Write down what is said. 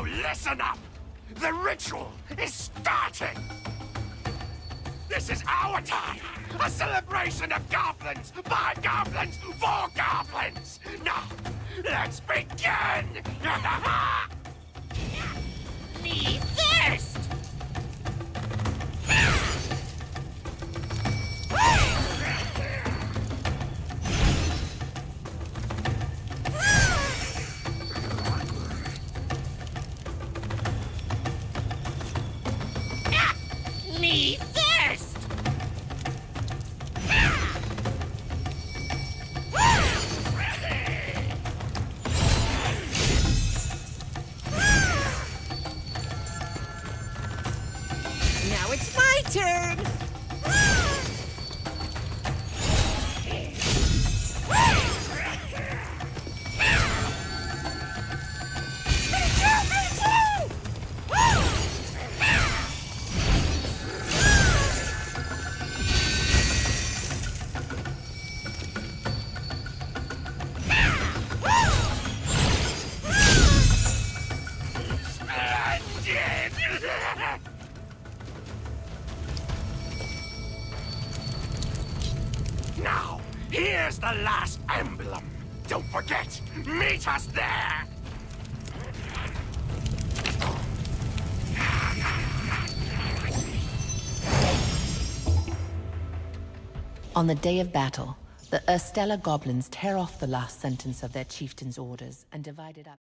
Now listen up! The ritual is starting! This is our time! A celebration of goblins, by goblins, for goblins! Now, let's begin! Me first! Now, here's the last emblem. Don't forget, meet us there! On the day of battle, the Erstella goblins tear off the last sentence of their chieftain's orders and divide it up.